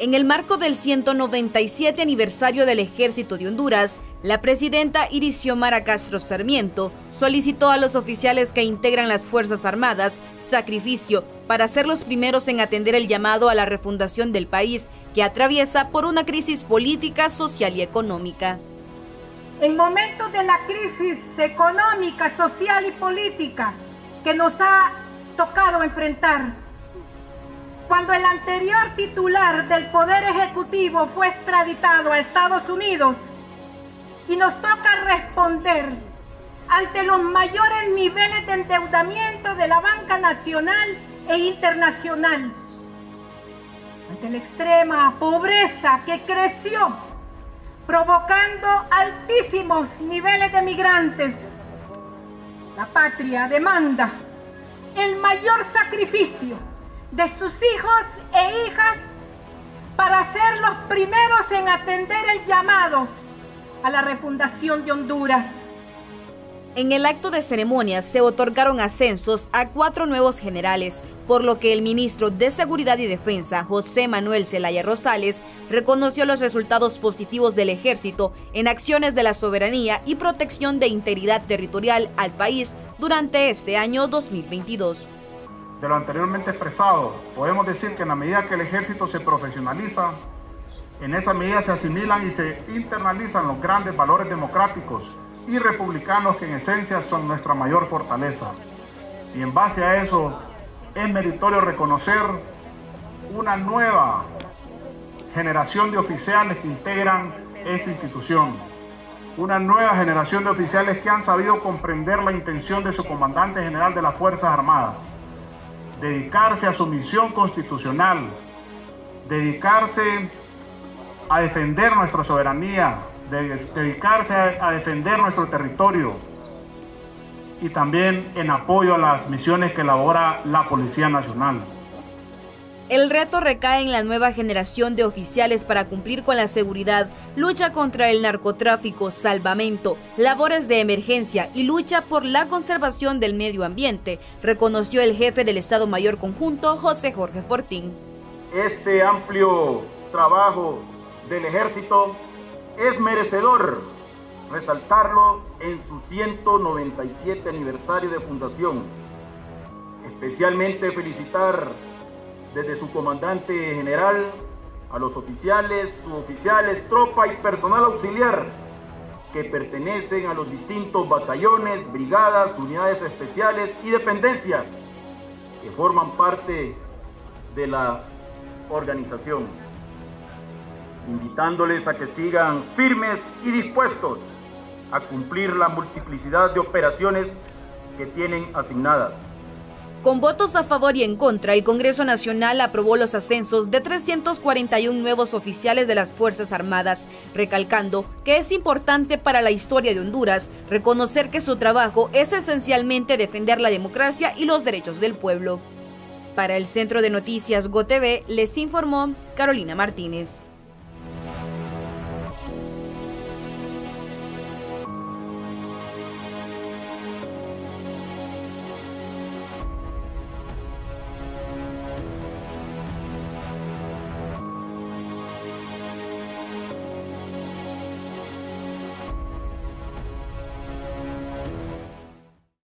En el marco del 197 aniversario del Ejército de Honduras, la presidenta Xiomara Castro Sarmiento solicitó a los oficiales que integran las Fuerzas Armadas sacrificio para ser los primeros en atender el llamado a la refundación del país que atraviesa por una crisis política, social y económica. En momentos de la crisis económica, social y política que nos ha tocado enfrentar, cuando el anterior titular del Poder Ejecutivo fue extraditado a Estados Unidos y nos toca responder ante los mayores niveles de endeudamiento de la banca nacional e internacional, ante la extrema pobreza que creció, provocando altísimos niveles de migrantes, la patria demanda el mayor sacrificio de sus hijos e hijas para ser los primeros en atender el llamado a la refundación de Honduras. En el acto de ceremonia se otorgaron ascensos a 4 nuevos generales, por lo que el ministro de Seguridad y Defensa, José Manuel Zelaya Rosales, reconoció los resultados positivos del Ejército en acciones de la soberanía y protección de integridad territorial al país durante este año 2022. De lo anteriormente expresado, podemos decir que en la medida que el Ejército se profesionaliza, en esa medida se asimilan y se internalizan los grandes valores democráticos y republicanos que en esencia son nuestra mayor fortaleza. Y en base a eso es meritorio reconocer una nueva generación de oficiales que integran esta institución, una nueva generación de oficiales que han sabido comprender la intención de su comandante general de las Fuerzas Armadas, dedicarse a su misión constitucional, dedicarse a defender nuestra soberanía, dedicarse a defender nuestro territorio y también en apoyo a las misiones que elabora la Policía Nacional. El reto recae en la nueva generación de oficiales para cumplir con la seguridad, lucha contra el narcotráfico, salvamento, labores de emergencia y lucha por la conservación del medio ambiente, reconoció el jefe del Estado Mayor Conjunto, José Jorge Fortín. Este amplio trabajo del Ejército es merecedor resaltarlo en su 197 aniversario de fundación. Especialmente felicitar desde su comandante general a los oficiales, suboficiales, tropa y personal auxiliar que pertenecen a los distintos batallones, brigadas, unidades especiales y dependencias que forman parte de la organización, invitándoles a que sigan firmes y dispuestos a cumplir la multiplicidad de operaciones que tienen asignadas. Con votos a favor y en contra, el Congreso Nacional aprobó los ascensos de 341 nuevos oficiales de las Fuerzas Armadas, recalcando que es importante para la historia de Honduras reconocer que su trabajo es esencialmente defender la democracia y los derechos del pueblo. Para el Centro de Noticias GoTV, les informó Carolina Martínez.